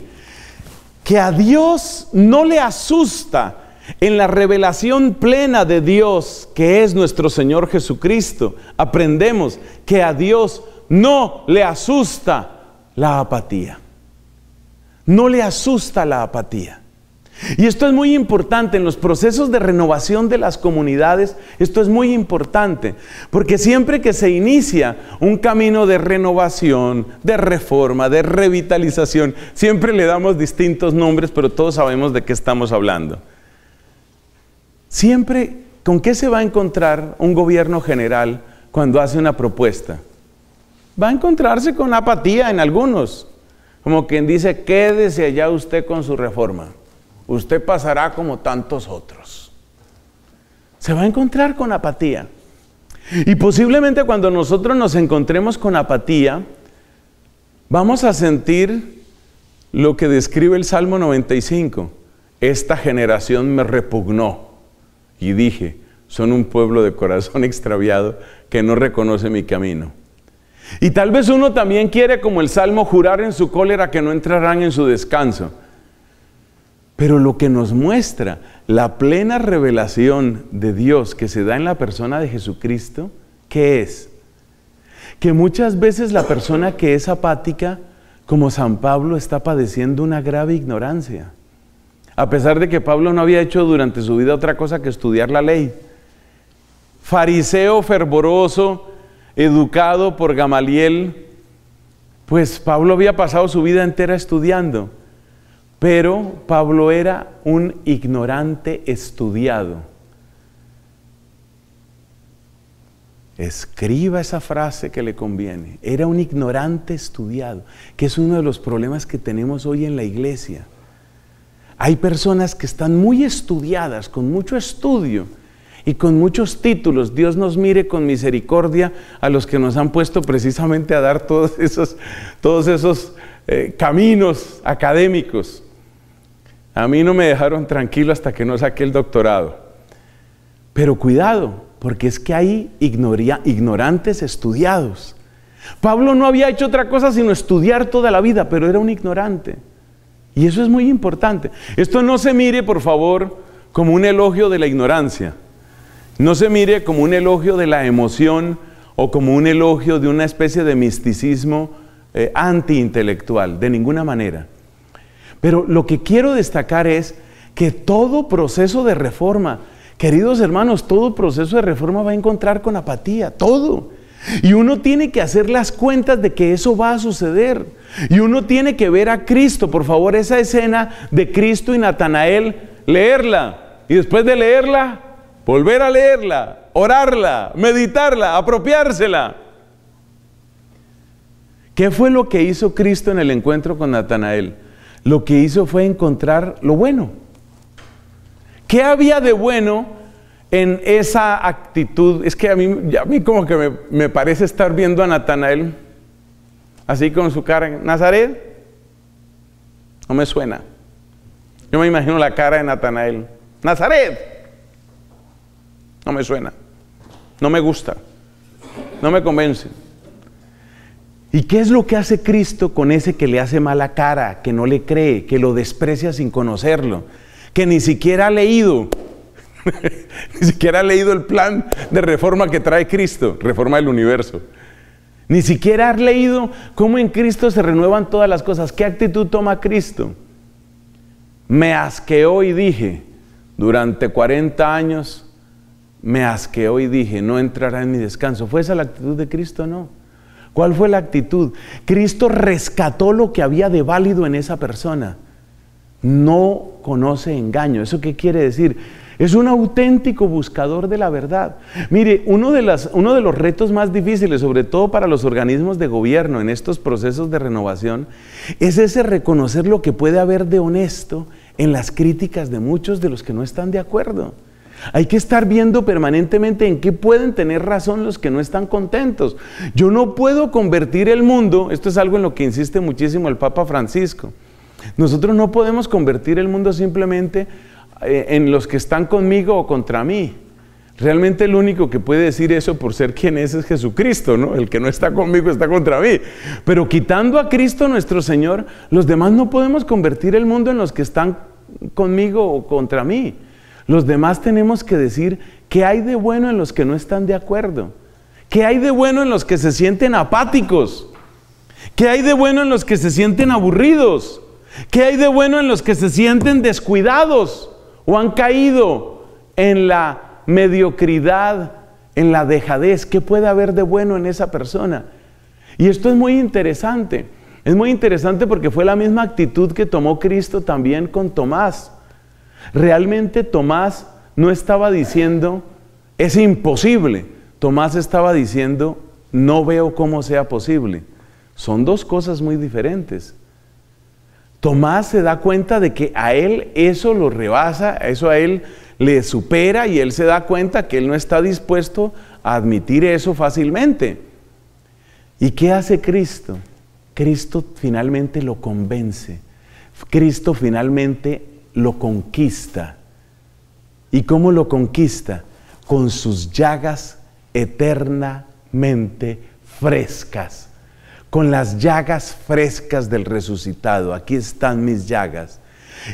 Que a Dios no le asusta En la revelación plena de Dios, que es nuestro Señor Jesucristo, aprendemos que a Dios no le asusta la apatía. No le asusta la apatía. Y esto es muy importante en los procesos de renovación de las comunidades. Esto es muy importante, porque siempre que se inicia un camino de renovación, de reforma, de revitalización, siempre le damos distintos nombres, pero todos sabemos de qué estamos hablando. Siempre, ¿con qué se va a encontrar un gobierno general cuando hace una propuesta? Va a encontrarse con apatía en algunos, como quien dice, quédese allá usted con su reforma. Usted pasará como tantos otros. Se va a encontrar con apatía. Y posiblemente cuando nosotros nos encontremos con apatía, vamos a sentir lo que describe el Salmo noventa y cinco. Esta generación me repugnó y dije, son un pueblo de corazón extraviado que no reconoce mi camino. Y tal vez uno también quiere, como el Salmo, jurar en su cólera que no entrarán en su descanso. Pero lo que nos muestra la plena revelación de Dios que se da en la persona de Jesucristo, ¿qué es? Que muchas veces la persona que es apática, como San Pablo, está padeciendo una grave ignorancia. A pesar de que Pablo no había hecho durante su vida otra cosa que estudiar la ley. Fariseo fervoroso, educado por Gamaliel, pues Pablo había pasado su vida entera estudiando. Pero Pablo era un ignorante estudiado. Escriba esa frase que le conviene. Era un ignorante estudiado, que es uno de los problemas que tenemos hoy en la iglesia. Hay personas que están muy estudiadas, con mucho estudio y con muchos títulos. Dios nos mire con misericordia a los que nos han puesto precisamente a dar todos esos, todos esos eh, caminos académicos. A mí no me dejaron tranquilo hasta que no saqué el doctorado. Pero cuidado, porque es que hay ignorantes estudiados. Pablo no había hecho otra cosa sino estudiar toda la vida, pero era un ignorante. Y eso es muy importante. Esto no se mire, por favor, como un elogio de la ignorancia. No se mire como un elogio de la emoción o como un elogio de una especie de misticismo eh, antiintelectual, de ninguna manera. Pero lo que quiero destacar es que todo proceso de reforma, queridos hermanos, todo proceso de reforma va a encontrar con apatía, todo. Y uno tiene que hacer las cuentas de que eso va a suceder. Y uno tiene que ver a Cristo, por favor, esa escena de Cristo y Natanael, leerla. Y después de leerla, volver a leerla, orarla, meditarla, apropiársela. ¿Qué fue lo que hizo Cristo en el encuentro con Natanael? Lo que hizo fue encontrar lo bueno. ¿Qué había de bueno en esa actitud? Es que a mí, a mí como que me, me parece estar viendo a Natanael así con su cara. ¿Nazaret? No me suena. Yo me imagino la cara de Natanael. ¿Nazaret? No me suena. No me gusta. No me convence. ¿Y qué es lo que hace Cristo con ese que le hace mala cara, que no le cree, que lo desprecia sin conocerlo, que ni siquiera ha leído? Ni siquiera ha leído el plan de reforma que trae Cristo, reforma del universo. Ni siquiera has leído cómo en Cristo se renuevan todas las cosas. ¿Qué actitud toma Cristo? Me asqueó y dije, durante cuarenta años, me asqueó y dije, no entrará en mi descanso. ¿Fue esa la actitud de Cristo? No. ¿Cuál fue la actitud? Cristo rescató lo que había de válido en esa persona. No conoce engaño. ¿Eso qué quiere decir? Es un auténtico buscador de la verdad. Mire, uno de, las, uno de los retos más difíciles, sobre todo para los organismos de gobierno en estos procesos de renovación, es ese reconocer lo que puede haber de honesto en las críticas de muchos de los que no están de acuerdo. Hay que estar viendo permanentemente en qué pueden tener razón los que no están contentos. Yo no puedo convertir el mundo, esto es algo en lo que insiste muchísimo el Papa Francisco, nosotros no podemos convertir el mundo simplemente en los que están conmigo o contra mí. Realmente el único que puede decir eso por ser quien es es Jesucristo, ¿no? El que no está conmigo está contra mí. Pero quitando a Cristo nuestro Señor, los demás no podemos convertir el mundo en los que están conmigo o contra mí. Los demás tenemos que decir qué hay de bueno en los que no están de acuerdo, qué hay de bueno en los que se sienten apáticos, qué hay de bueno en los que se sienten aburridos, qué hay de bueno en los que se sienten descuidados o han caído en la mediocridad, en la dejadez. ¿Qué puede haber de bueno en esa persona? Y esto es muy interesante. Es muy interesante porque fue la misma actitud que tomó Cristo también con Tomás. Realmente Tomás no estaba diciendo, es imposible. Tomás estaba diciendo, no veo cómo sea posible. Son dos cosas muy diferentes. Tomás se da cuenta de que a él eso lo rebasa, eso a él le supera, y él se da cuenta que él no está dispuesto a admitir eso fácilmente. ¿Y qué hace Cristo? Cristo finalmente lo convence. Cristo finalmente lo conquista. ¿Y cómo lo conquista? Con sus llagas eternamente frescas. Con las llagas frescas del resucitado. Aquí están mis llagas.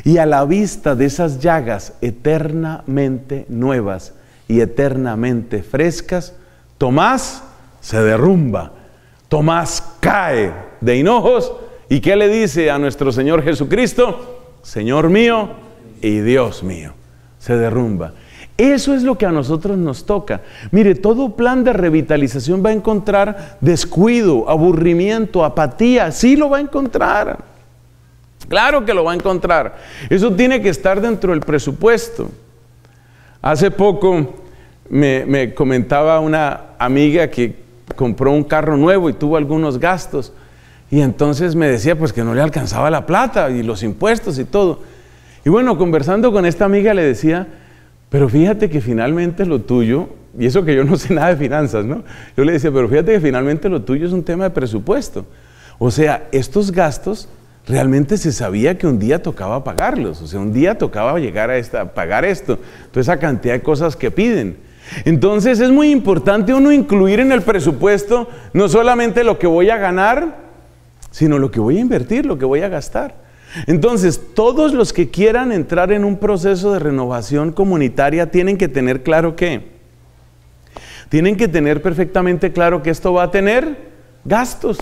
Y a la vista de esas llagas eternamente nuevas y eternamente frescas, Tomás se derrumba. Tomás cae de hinojos. ¿Y qué le dice a nuestro Señor Jesucristo? Señor mío y Dios mío. Se derrumba. Eso es lo que a nosotros nos toca. Mire, todo plan de revitalización va a encontrar descuido, aburrimiento, apatía. Sí lo va a encontrar. Claro que lo va a encontrar. Eso tiene que estar dentro del presupuesto. Hace poco me, me comentaba una amiga que compró un carro nuevo y tuvo algunos gastos. Y entonces me decía pues que no le alcanzaba la plata y los impuestos y todo. Y bueno, conversando con esta amiga le decía, pero fíjate que finalmente lo tuyo, y eso que yo no sé nada de finanzas, ¿no? Yo le decía, pero fíjate que finalmente lo tuyo es un tema de presupuesto. O sea, estos gastos realmente se sabía que un día tocaba pagarlos. O sea, un día tocaba llegar a, esta, a pagar esto. Toda esa cantidad de cosas que piden. Entonces es muy importante uno incluir en el presupuesto no solamente lo que voy a ganar, sino lo que voy a invertir, lo que voy a gastar. Entonces todos los que quieran entrar en un proceso de renovación comunitaria tienen que tener claro que tienen que tener perfectamente claro que esto va a tener gastos.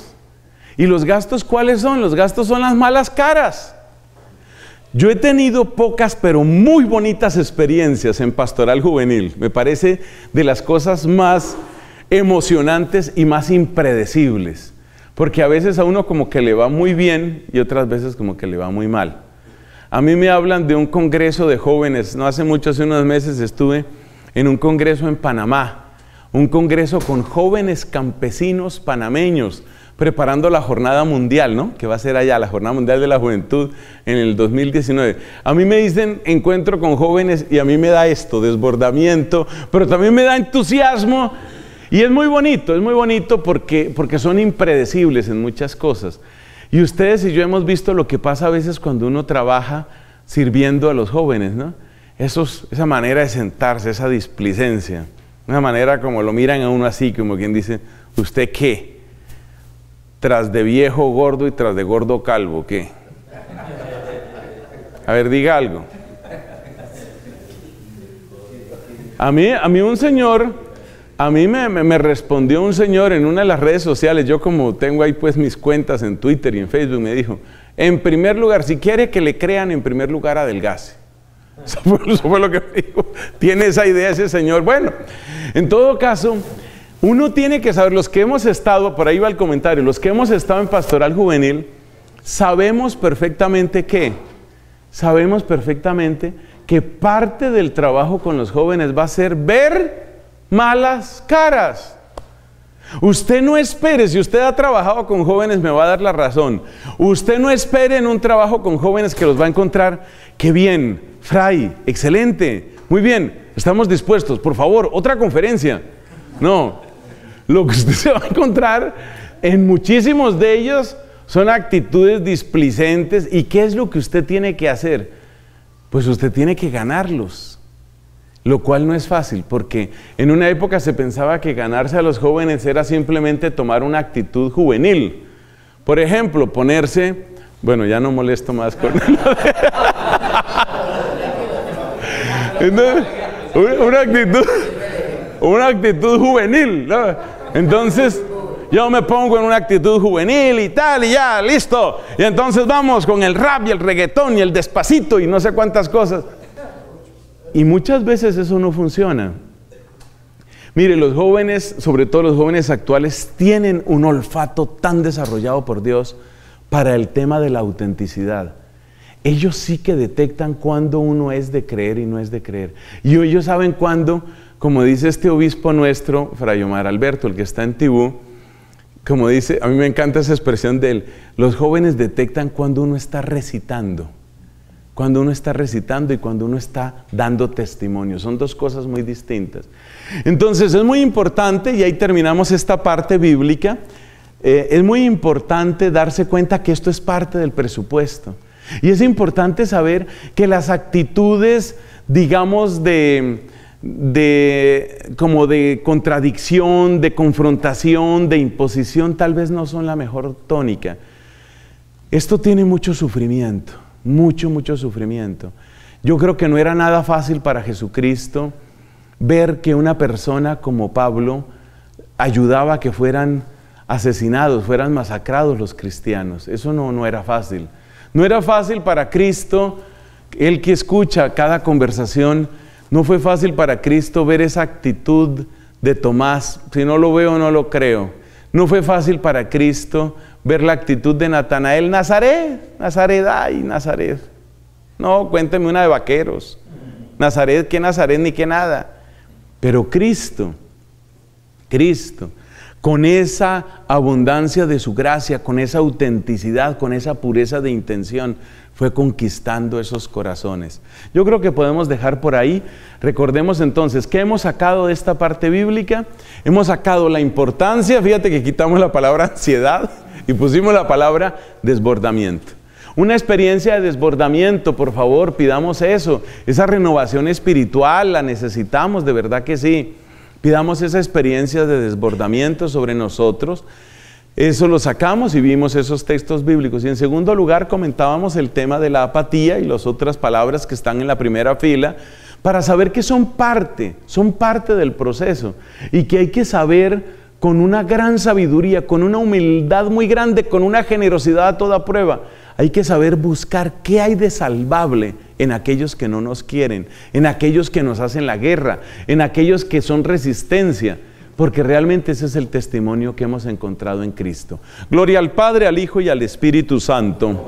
¿Y los gastos cuáles son? Los gastos son las malas caras. Yo he tenido pocas pero muy bonitas experiencias en pastoral juvenil. Me parece de las cosas más emocionantes y más impredecibles. Porque a veces a uno como que le va muy bien y otras veces como que le va muy mal. A mí me hablan de un congreso de jóvenes. No hace mucho, hace unos meses estuve en un congreso en Panamá. Un congreso con jóvenes campesinos panameños, preparando la jornada mundial, ¿no? Que va a ser allá, la jornada mundial de la juventud en el dos mil diecinueve. A mí me dicen encuentro con jóvenes y a mí me da esto, desbordamiento, pero también me da entusiasmo. Y es muy bonito, es muy bonito porque, porque son impredecibles en muchas cosas. Y ustedes y yo hemos visto lo que pasa a veces cuando uno trabaja sirviendo a los jóvenes, ¿no? Esos, esa manera de sentarse, esa displicencia, una manera como lo miran a uno así, como quien dice, ¿usted qué? Tras de viejo gordo y tras de gordo calvo, ¿qué? A ver, diga algo. A mí, a mí un señor, a mí me, me, me respondió un señor en una de las redes sociales, yo como tengo ahí pues mis cuentas en Twitter y en Facebook, me dijo, en primer lugar, si quiere que le crean, en primer lugar adelgace. Eso fue, eso fue lo que me dijo. Tiene esa idea ese señor. Bueno, en todo caso, uno tiene que saber, los que hemos estado, por ahí va el comentario, los que hemos estado en pastoral juvenil, sabemos perfectamente que, sabemos perfectamente que parte del trabajo con los jóvenes va a ser ver malas caras. Usted no espere, si usted ha trabajado con jóvenes me va a dar la razón, usted no espere en un trabajo con jóvenes que los va a encontrar, qué bien, Fray, excelente, muy bien, estamos dispuestos, por favor, otra conferencia. No. Lo que usted se va a encontrar en muchísimos de ellos son actitudes displicentes. ¿Y qué es lo que usted tiene que hacer? Pues usted tiene que ganarlos, lo cual no es fácil, porque en una época se pensaba que ganarse a los jóvenes era simplemente tomar una actitud juvenil. Por ejemplo, ponerse, bueno, ya no molesto más con Entonces, una actitud, una actitud juvenil, ¿no? Entonces, yo me pongo en una actitud juvenil y tal, y ya, listo. Y entonces vamos con el rap y el reggaetón y el despacito y no sé cuántas cosas. Y muchas veces eso no funciona. Mire, los jóvenes, sobre todo los jóvenes actuales, tienen un olfato tan desarrollado por Dios para el tema de la autenticidad. Ellos sí que detectan cuándo uno es de creer y no es de creer. Y ellos saben cuándo, como dice este obispo nuestro, Fray Omar Alberto, el que está en Tibú, como dice, a mí me encanta esa expresión de él, los jóvenes detectan cuando uno está recitando. Cuando uno está recitando y cuando uno está dando testimonio. Son dos cosas muy distintas. Entonces es muy importante, y ahí terminamos esta parte bíblica, eh, es muy importante darse cuenta que esto es parte del presupuesto. Y es importante saber que las actitudes, digamos, de, de, como de contradicción, de confrontación, de imposición, tal vez no son la mejor tónica. Esto tiene mucho sufrimiento. Mucho, mucho sufrimiento. Yo creo que no era nada fácil para Jesucristo ver que una persona como Pablo ayudaba a que fueran asesinados, fueran masacrados los cristianos. Eso no, no era fácil. No era fácil para Cristo, él que escucha cada conversación, no fue fácil para Cristo ver esa actitud de Tomás, si no lo veo, no lo creo. No fue fácil para Cristo ver la actitud de Natanael, Nazaret, Nazaret, ay, Nazaret. No, cuénteme una de vaqueros. Nazaret, qué Nazaret, ni qué nada. Pero Cristo, Cristo, con esa abundancia de su gracia, con esa autenticidad, con esa pureza de intención, fue conquistando esos corazones. Yo creo que podemos dejar por ahí. Recordemos entonces, ¿qué hemos sacado de esta parte bíblica? Hemos sacado la importancia, fíjate que quitamos la palabra ansiedad y pusimos la palabra desbordamiento. Una experiencia de desbordamiento, por favor, pidamos eso. Esa renovación espiritual la necesitamos, de verdad que sí. Pidamos esa experiencia de desbordamiento sobre nosotros. Eso lo sacamos y vimos esos textos bíblicos. Y en segundo lugar comentábamos el tema de la apatía y las otras palabras que están en la primera fila para saber que son parte, son parte del proceso y que hay que saber con una gran sabiduría, con una humildad muy grande, con una generosidad a toda prueba. Hay que saber buscar qué hay de salvable en aquellos que no nos quieren, en aquellos que nos hacen la guerra, en aquellos que son resistencia, porque realmente ese es el testimonio que hemos encontrado en Cristo. Gloria al Padre, al Hijo y al Espíritu Santo.